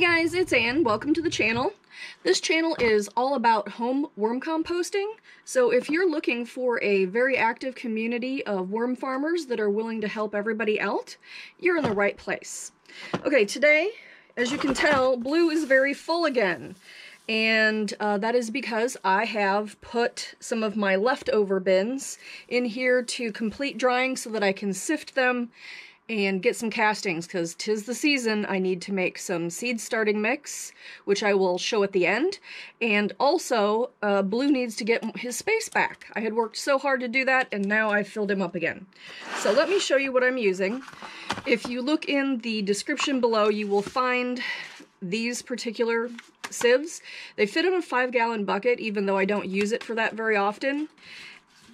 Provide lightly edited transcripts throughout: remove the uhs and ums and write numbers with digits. Hey guys, it's Ann. Welcome to the channel. This channel is all about home worm composting, so if you're looking for a very active community of worm farmers that are willing to help everybody out, you're in the right place. Okay, today, as you can tell, blue is very full again, and that is because I have put some of my leftover bins in here to complete drying so that I can sift them and get some castings, because 'tis the season. I need to make some seed starting mix, which I will show at the end. And also, Blue needs to get his space back. I had worked so hard to do that, and now I've filled him up again. So let me show you what I'm using. If you look in the description below, you will find these particular sieves. They fit in a 5-gallon bucket, even though I don't use it for that very often.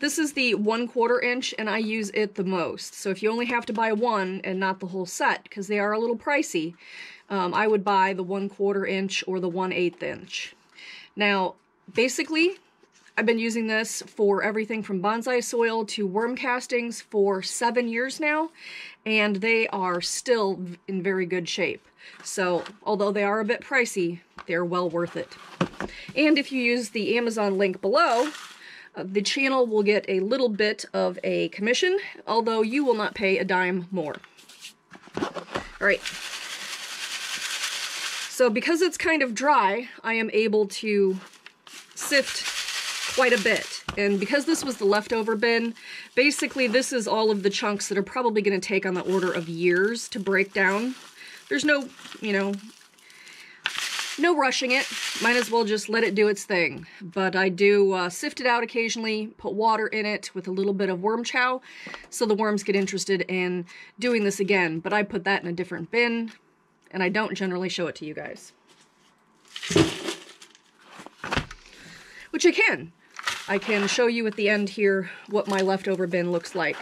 This is the 1/4 inch, and I use it the most. So if you only have to buy one and not the whole set, because they are a little pricey, I would buy the 1/4 inch or the 1/8 inch. Now, basically, I've been using this for everything from bonsai soil to worm castings for 7 years now, and they are still in very good shape. So, although they are a bit pricey, they're well worth it. And if you use the Amazon link below, the channel will get a little bit of a commission, although you will not pay a dime more. Alright, so because it's kind of dry, I am able to sift quite a bit. And because this was the leftover bin, basically this is all of the chunks that are probably going to take on the order of years to break down. There's no, no rushing it. Might as well just let it do its thing. But I do sift it out occasionally, put water in it with a little bit of worm chow, so the worms get interested in doing this again. But I put that in a different bin, and I don't generally show it to you guys. Which I can. I can show you at the end here what my leftover bin looks like.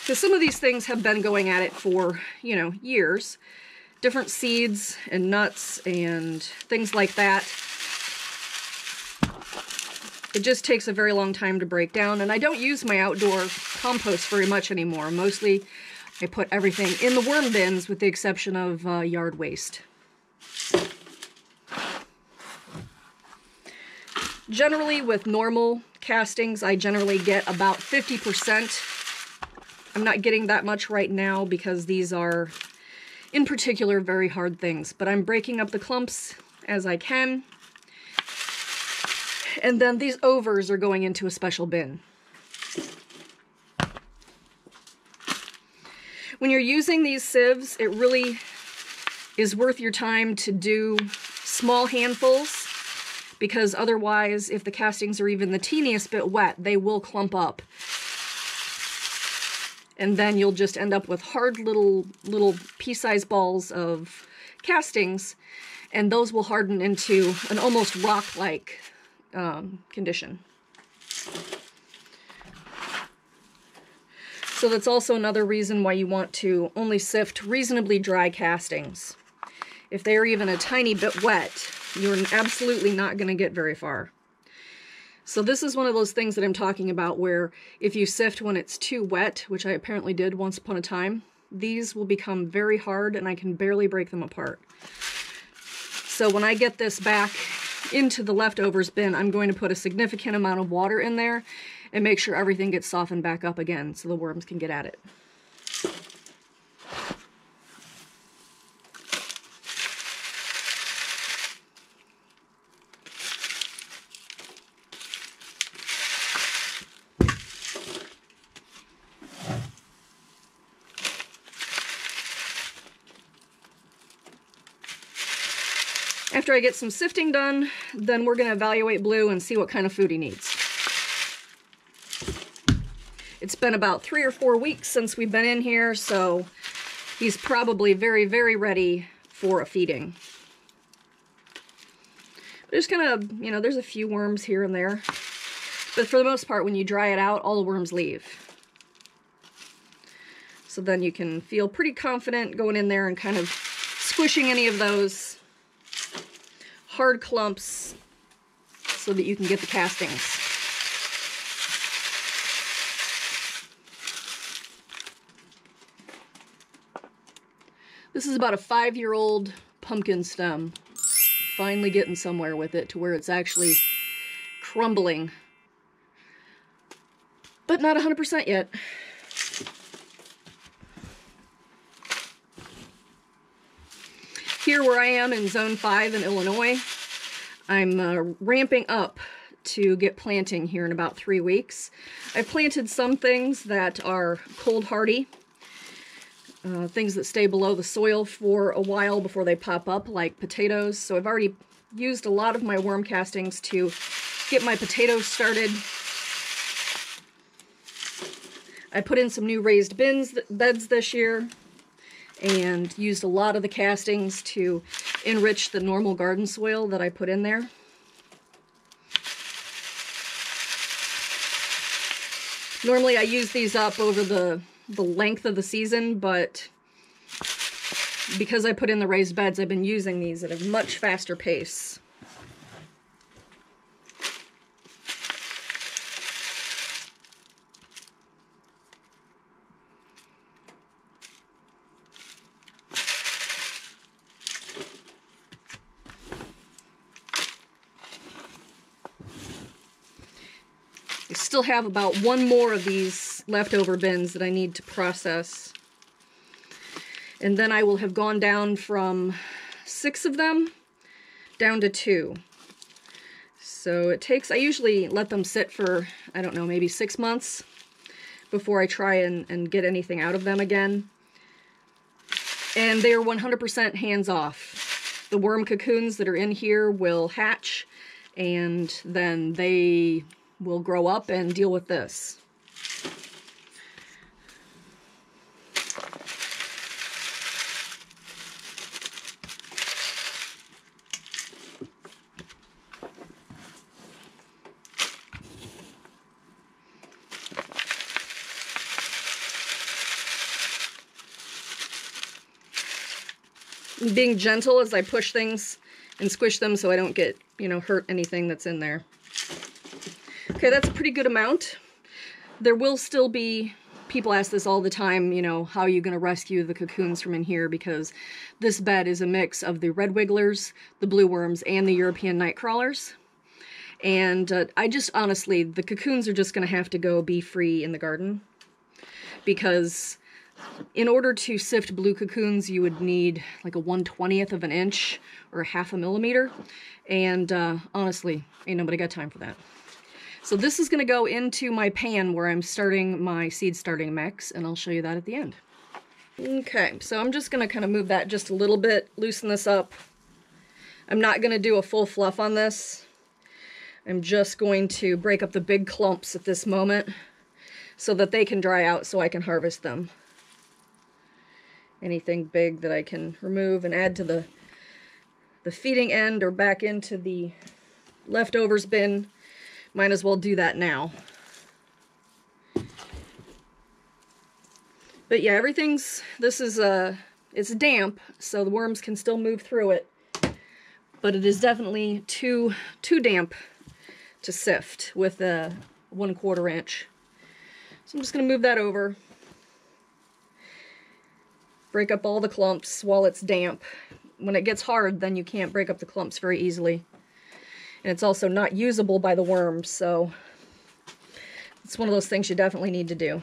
Because some of these things have been going at it for, years. Different seeds and nuts and things like that. It just takes a very long time to break down, and I don't use my outdoor compost very much anymore. Mostly I put everything in the worm bins with the exception of yard waste. Generally with normal castings, I generally get about 50%. I'm not getting that much right now because these are in particular very hard things, but I'm breaking up the clumps as I can. And then these overs are going into a special bin. When you're using these sieves, it really is worth your time to do small handfuls, because otherwise, if the castings are even the teeniest bit wet, they will clump up. And then you'll just end up with hard little pea-sized balls of castings, and those will harden into an almost rock-like condition. So that's also another reason why you want to only sift reasonably dry castings. If they are even a tiny bit wet, you're absolutely not going to get very far. So this is one of those things that I'm talking about where if you sift when it's too wet, which I apparently did once upon a time, these will become very hard and I can barely break them apart. So when I get this back into the leftovers bin, I'm going to put a significant amount of water in there and make sure everything gets softened back up again so the worms can get at it. After I get some sifting done, then we're going to evaluate Blue and see what kind of food he needs. It's been about 3 or 4 weeks since we've been in here, so he's probably very, very ready for a feeding. But just kind of, there's a few worms here and there. But for the most part, when you dry it out, all the worms leave. So then you can feel pretty confident going in there and kind of squishing any of those hard clumps so that you can get the castings. This is about a 5-year-old pumpkin stem. Finally getting somewhere with it to where it's actually crumbling. But not 100% yet. Here where I am in Zone 5 in Illinois, I'm ramping up to get planting here in about 3 weeks. I've planted some things that are cold hardy, things that stay below the soil for a while before they pop up, like potatoes. So I've already used a lot of my worm castings to get my potatoes started. I put in some new raised beds this year and used a lot of the castings to enrich the normal garden soil that I put in there. Normally I use these up over the length of the season, but because I put in the raised beds, I've been using these at a much faster pace. I still have about one more of these leftover bins that I need to process. And then I will have gone down from 6 of them down to 2. So it takes, I usually let them sit for, I don't know, maybe 6 months before I try and get anything out of them again. And they are 100% hands off. The worm cocoons that are in here will hatch and then they will grow up and deal with this. Being gentle as I push things and squish them so I don't get, you know, hurt anything that's in there. Okay, that's a pretty good amount. There will still be, people ask this all the time, you know, how are you going to rescue the cocoons from in here, because this bed is a mix of the red wigglers, the blue worms, and the European night crawlers. And I just, honestly, the cocoons are just going to have to go be free in the garden, because in order to sift blue cocoons, you would need like a 1/20 of an inch or 1/2 a millimeter. And honestly, ain't nobody got time for that. So this is going to go into my pan where I'm starting my seed starting mix, and I'll show you that at the end. Okay, so I'm just going to kind of move that just a little bit, loosen this up. I'm not going to do a full fluff on this. I'm just going to break up the big clumps at this moment so that they can dry out so I can harvest them. Anything big that I can remove and add to the feeding end or back into the leftovers bin. Might as well do that now. But yeah, everything's, this is it's damp, so the worms can still move through it, but it is definitely too damp to sift with a 1/4 inch. So I'm just gonna move that over, break up all the clumps while it's damp. When it gets hard, then you can't break up the clumps very easily. And it's also not usable by the worms, so it's one of those things you definitely need to do.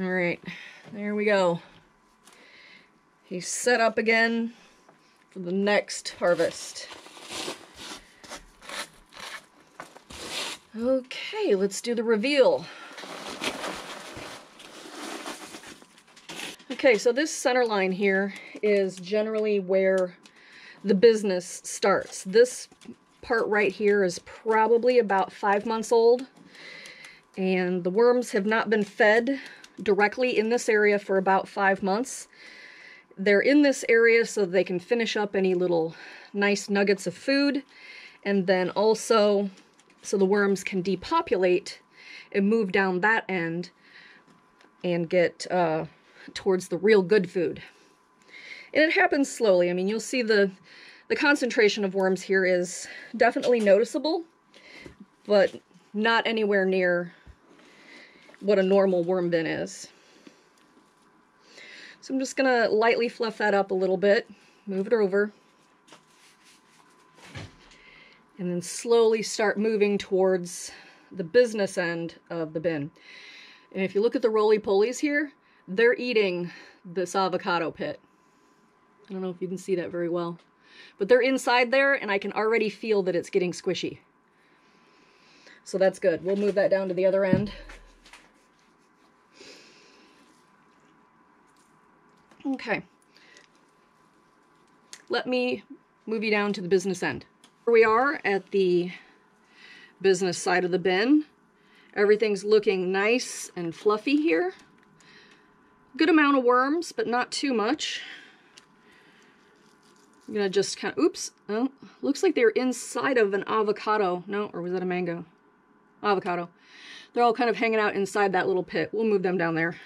All right, there we go. He's set up again for the next harvest. Okay, let's do the reveal. Okay, so this center line here is generally where the business starts. This part right here is probably about 5 months old, and the worms have not been fed directly in this area for about 5 months. They're in this area so they can finish up any little nice nuggets of food, and then also so the worms can depopulate and move down that end and get towards the real good food. And it happens slowly. I mean, you'll see the concentration of worms here is definitely noticeable, but not anywhere near what a normal worm bin is. So I'm just gonna lightly fluff that up a little bit, move it over, and then slowly start moving towards the business end of the bin. And if you look at the roly-polies here, they're eating this avocado pit. I don't know if you can see that very well, but they're inside there and I can already feel that it's getting squishy. So that's good. We'll move that down to the other end. Okay. Let me move you down to the business end. Here we are at the business side of the bin. Everything's looking nice and fluffy here. Good amount of worms, but not too much. I'm gonna just kind of, oops, oh, looks like they're inside of an avocado. No, or was that a mango? Avocado. They're all kind of hanging out inside that little pit. We'll move them down there.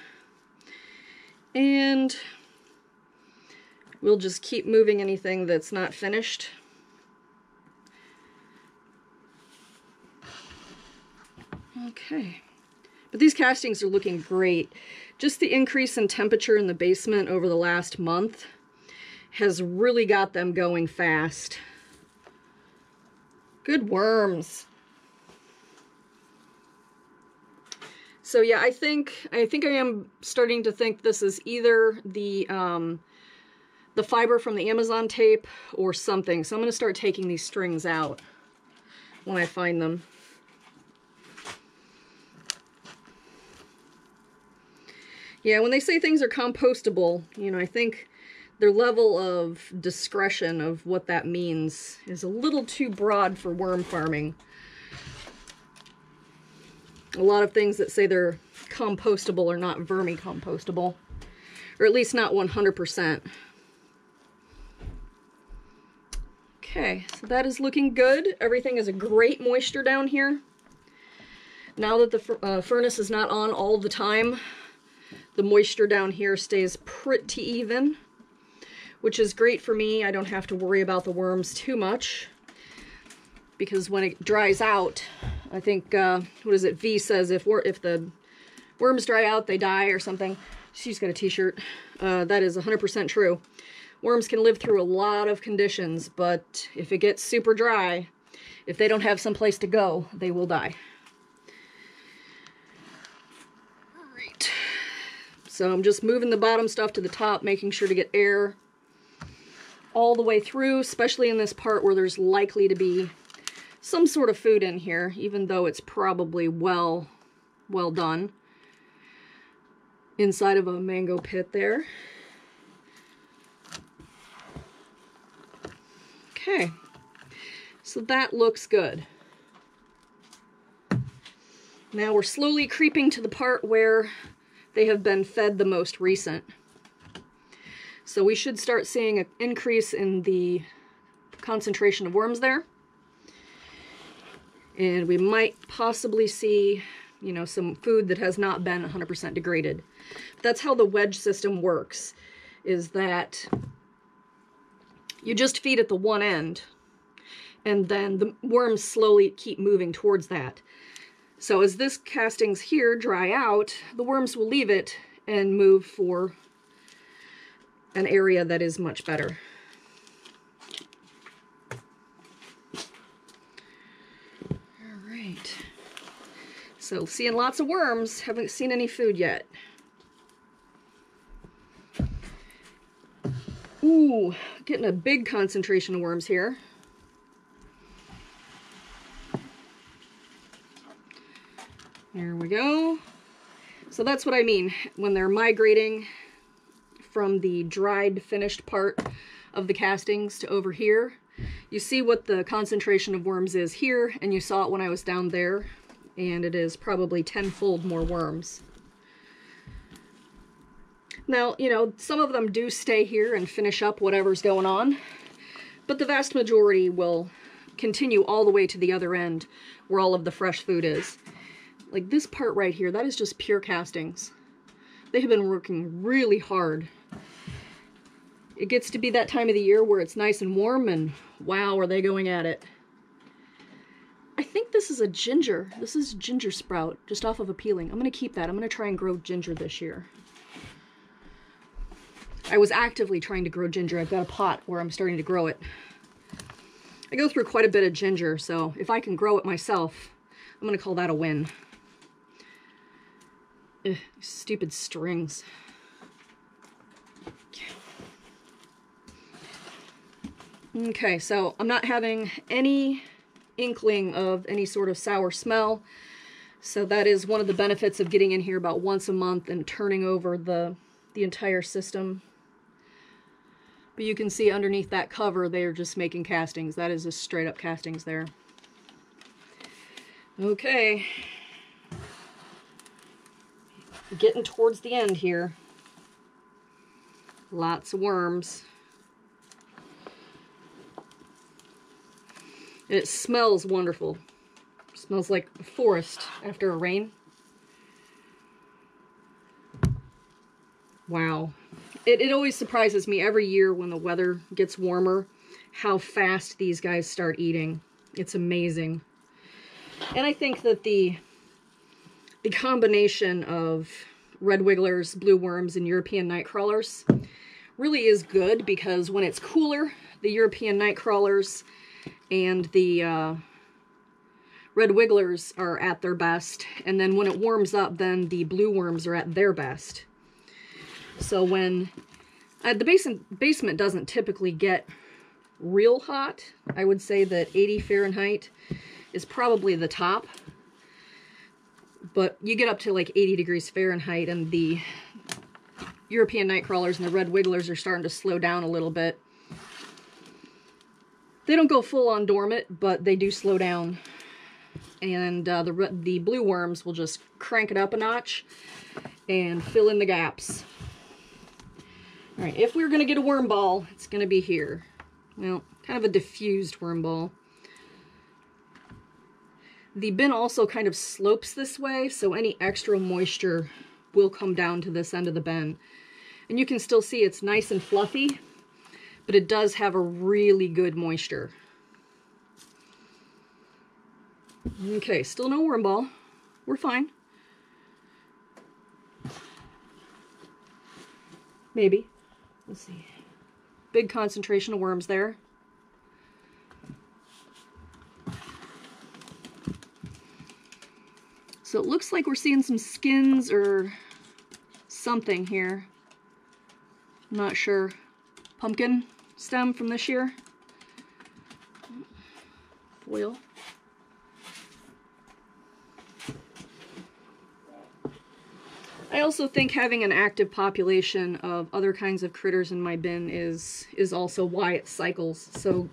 And we'll just keep moving anything that's not finished. Okay. But these castings are looking great. Just the increase in temperature in the basement over the last month has really got them going fast. Good worms. So yeah, I think I am starting to think this is either the fiber from the Amazon tape or something. So I'm gonna start taking these strings out when I find them. Yeah, when they say things are compostable, you know, I think their level of discretion of what that means is a little too broad for worm farming. A lot of things that say they're compostable are not vermicompostable, or at least not 100%. Okay, so that is looking good. Everything is a great moisture down here. Now that the furnace is not on all the time, the moisture down here stays pretty even, which is great for me. I don't have to worry about the worms too much, because when it dries out, I think, what is it, V says if the worms dry out, they die or something. She's got a t-shirt. That is 100% true. Worms can live through a lot of conditions, but if it gets super dry, if they don't have someplace to go, they will die. So I'm just moving the bottom stuff to the top, making sure to get air all the way through, especially in this part where there's likely to be some sort of food in here, even though it's probably well done. Inside of a mango pit there. Okay, so that looks good. Now we're slowly creeping to the part where they have been fed the most recent. So we should start seeing an increase in the concentration of worms there. And we might possibly see, you know, some food that has not been 100% degraded. That's how the wedge system works, is that you just feed at the one end, and then the worms slowly keep moving towards that. So as this castings here dry out, the worms will leave it and move for an area that is much better. All right. So seeing lots of worms, haven't seen any food yet. Ooh, getting a big concentration of worms here. There we go. So that's what I mean when they're migrating from the dried finished part of the castings to over here. You see what the concentration of worms is here, and you saw it when I was down there, and it is probably tenfold more worms. Now, you know, some of them do stay here and finish up whatever's going on, but the vast majority will continue all the way to the other end where all of the fresh food is. Like this part right here, that is just pure castings. They have been working really hard. It gets to be that time of the year where it's nice and warm, and wow, are they going at it. I think this is a ginger. This is ginger sprout, just off of a peeling. I'm gonna keep that. I'm gonna try and grow ginger this year. I was actively trying to grow ginger. I've got a pot where I'm starting to grow it. I go through quite a bit of ginger, so if I can grow it myself, I'm gonna call that a win. Ugh, stupid strings. Okay, so I'm not having any inkling of any sort of sour smell. So that is one of the benefits of getting in here about once a month and turning over the entire system. But you can see underneath that cover, they are just making castings. That is just straight up castings there. Okay. Getting towards the end here. Lots of worms. And it smells wonderful. It smells like a forest after a rain. Wow. It always surprises me every year when the weather gets warmer how fast these guys start eating. It's amazing. And I think that the combination of red wigglers, blue worms, and European night crawlers really is good, because when it's cooler, the European night crawlers and the red wigglers are at their best, and then when it warms up, then the blue worms are at their best. So when the basement doesn't typically get real hot, I would say that 80 Fahrenheit is probably the top, but you get up to like 80 degrees Fahrenheit and the European night crawlers and the red wigglers are starting to slow down a little bit. They don't go full on dormant, but they do slow down. And the blue worms will just crank it up a notch and fill in the gaps. All right, if we were gonna get a worm ball, it's gonna be here. Well, kind of a diffused worm ball. The bin also kind of slopes this way, so any extra moisture will come down to this end of the bin. And you can still see it's nice and fluffy, but it does have a really good moisture. Okay, still no worm ball. We're fine. Maybe. Let's see. Big concentration of worms there. So it looks like we're seeing some skins or something here. I'm not sure. Pumpkin stem from this year. Foil. I also think having an active population of other kinds of critters in my bin is also why it cycles so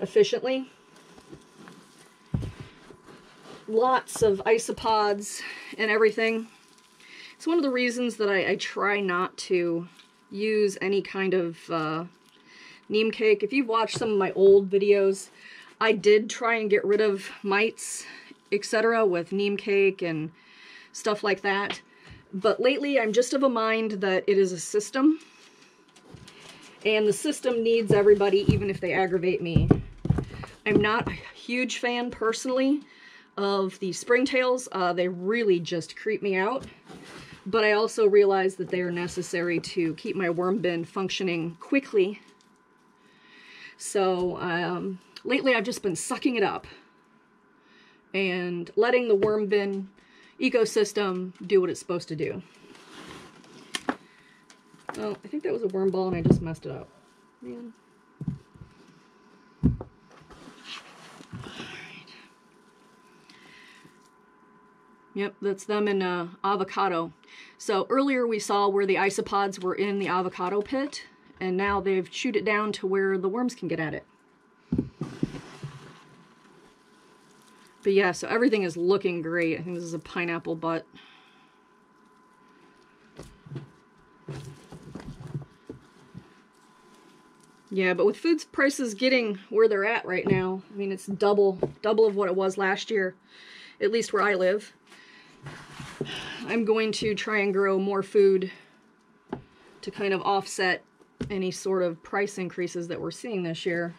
efficiently. Lots of isopods and everything. It's one of the reasons that I try not to use any kind of neem cake. If you've watched some of my old videos, I did try and get rid of mites, etc. with neem cake and stuff like that. But lately, I'm just of a mind that it is a system, and the system needs everybody, even if they aggravate me. I'm not a huge fan, personally, of the springtails. They really just creep me out, but I also realize that they are necessary to keep my worm bin functioning quickly. So, lately I've just been sucking it up and letting the worm bin ecosystem do what it's supposed to do. Oh, I think that was a worm ball and I just messed it up. Man. All right. Yep, that's them in avocado. So earlier we saw where the isopods were in the avocado pit, and now they've chewed it down to where the worms can get at it. But yeah, so everything is looking great. I think this is a pineapple butt. Yeah, but with food prices getting where they're at right now, I mean, it's double of what it was last year, at least where I live. I'm going to try and grow more food to kind of offset any sort of price increases that we're seeing this year.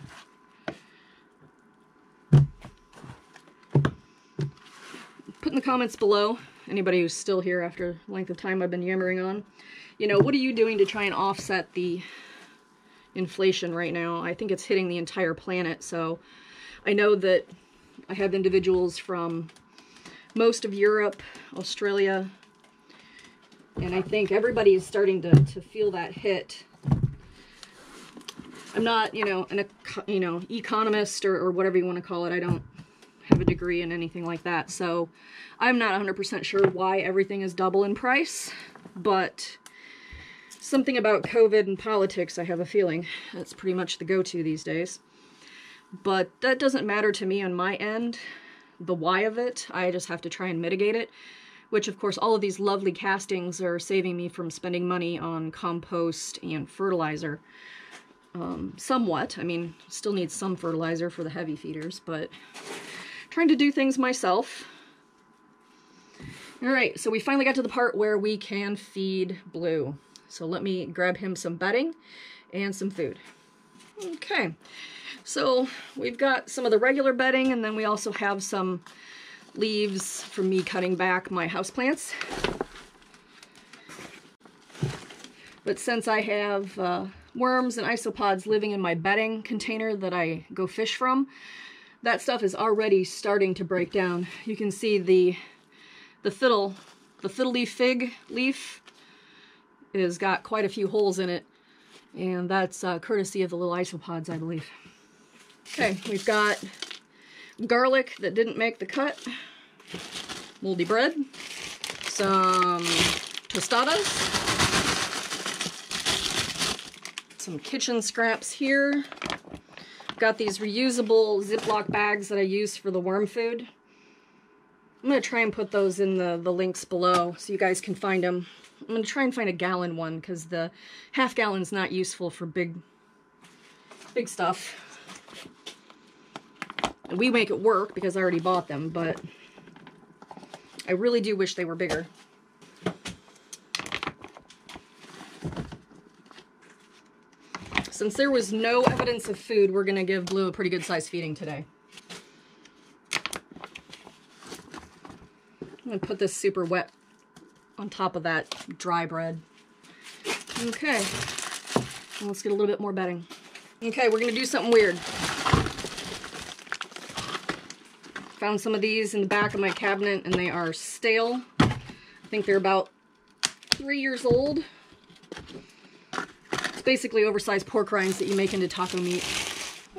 Put in the comments below, anybody who's still here after the length of time I've been yammering on, you know, what are you doing to try and offset the inflation right now? I think it's hitting the entire planet. So I know that I have individuals from most of Europe, Australia, and I think everybody is starting to feel that hit. I'm not, you know, an economist or whatever you want to call it. I don't have a degree in anything like that. So I'm not 100% sure why everything is double in price, but something about COVID and politics, I have a feeling. That's pretty much the go-to these days. But that doesn't matter to me on my end, the why of it. I just have to try and mitigate it, which of course all of these lovely castings are saving me from spending money on compost and fertilizer. Somewhat. I mean, still need some fertilizer for the heavy feeders, but trying to do things myself. All right, so we finally got to the part where we can feed Blue. So let me grab him some bedding and some food. Okay, so we've got some of the regular bedding, and then we also have some leaves from me cutting back my houseplants. But since I have worms and isopods living in my bedding container that I go fish from, that stuff is already starting to break down. You can see the fiddle leaf fig leaf has got quite a few holes in it, and that's courtesy of the little isopods, I believe. Okay, we've got garlic that didn't make the cut, moldy bread, some tostadas, some kitchen scraps here. Got these reusable Ziploc bags that I use for the worm food. I'm going to try and put those in the links below so you guys can find them. I'm going to try and find a gallon one because the half gallon's not useful for big stuff. And we make it work because I already bought them, but I really do wish they were bigger. Since there was no evidence of food, we're going to give Blue a pretty good size feeding today. I'm going to put this super wet on top of that dry bread. Okay, well, let's get a little bit more bedding. Okay, we're going to do something weird. Found some of these in the back of my cabinet, and they are stale. I think they're about 3 years old. Basically oversized pork rinds that you make into taco meat.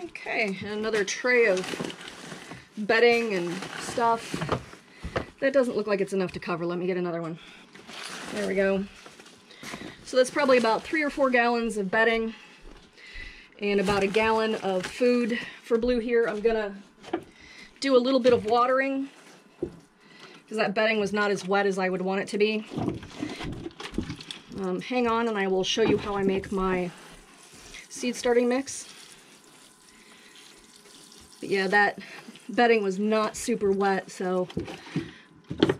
Okay, another tray of bedding and stuff. That doesn't look like it's enough to cover. Let me get another one. There we go. So that's probably about 3 or 4 gallons of bedding and about a gallon of food for Blue here. I'm gonna do a little bit of watering because that bedding was not as wet as I would want it to be. Hang on and I will show you how I make my seed starting mix. But yeah, that bedding was not super wet, so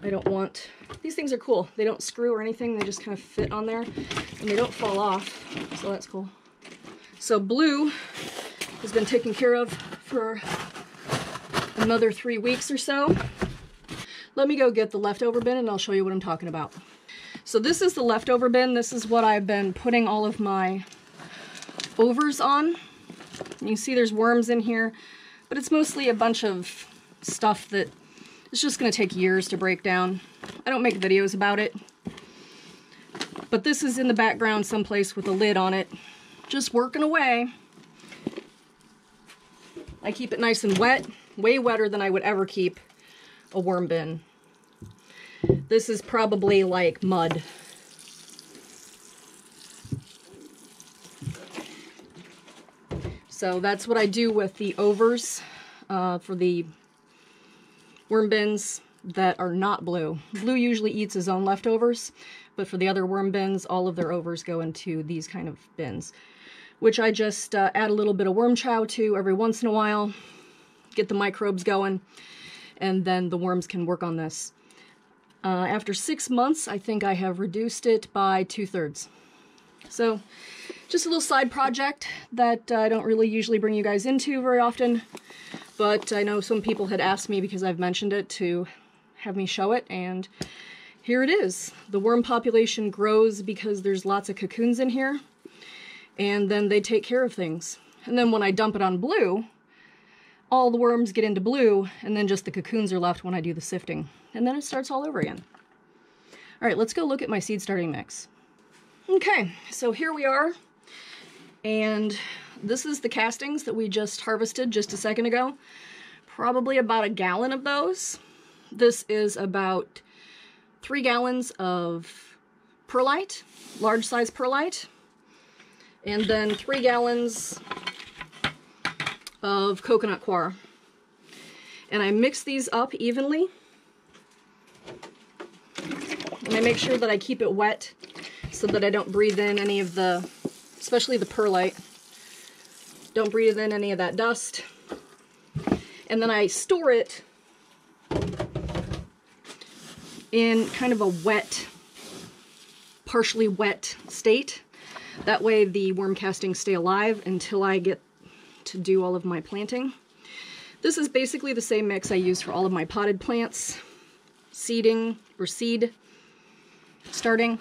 I don't want... These things are cool. They don't screw or anything. They just kind of fit on there, and they don't fall off, so that's cool. So Blue has been taken care of for another 3 weeks or so. Let me go get the leftover bin and I'll show you what I'm talking about. So this is the leftover bin. This is what I've been putting all of my overs on. You can see there's worms in here, but it's mostly a bunch of stuff that is just going to take years to break down. I don't make videos about it, but this is in the background someplace with a lid on it, just working away. I keep it nice and wet, way wetter than I would ever keep a worm bin. This is probably like mud. So that's what I do with the overs for the worm bins that are not Blue. Blue usually eats his own leftovers, but for the other worm bins, all of their overs go into these kind of bins, which I just add a little bit of worm chow to every once in a while, get the microbes going, and then the worms can work on this. After 6 months, I think I have reduced it by 2/3. So just a little side project that I don't really usually bring you guys into very often, but I know some people had asked me because I've mentioned it to have me show it, and Here it is. The worm population grows because there's lots of cocoons in here, and then they take care of things. And then when I dump it on blue, all the worms get into blue, and then just the cocoons are left when I do the sifting. And then it starts all over again. All right, let's go look at my seed starting mix. Okay, so here we are, and this is the castings that we just harvested just a second ago. Probably about 1 gallon of those. This is about 3 gallons of perlite, large size perlite, and then 3 gallons of coconut coir. And I mix these up evenly, and I make sure that I keep it wet so that I don't breathe in any of the, especially the perlite, don't breathe in any of that dust. And then I store it in kind of a wet, partially wet state. That way the worm castings stay alive until I get to do all of my planting. This is basically the same mix I use for all of my potted plants, seeding or seed starting,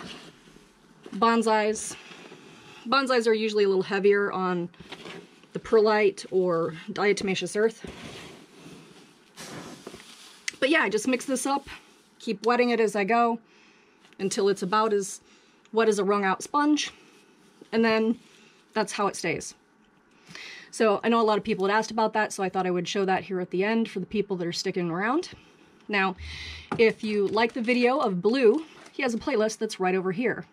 bonsais. Bonsais are usually a little heavier on the perlite or diatomaceous earth. But yeah, I just mix this up, keep wetting it as I go until it's about as wet as a wrung out sponge, and then that's how it stays. So I know a lot of people had asked about that, so I thought I would show that here at the end for the people that are sticking around. Now, if you like the video of Blue, he has a playlist that's right over here.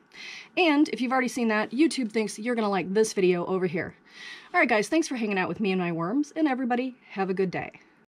And if you've already seen that, YouTube thinks you're gonna like this video over here. All right, guys, thanks for hanging out with me and my worms, and everybody have a good day.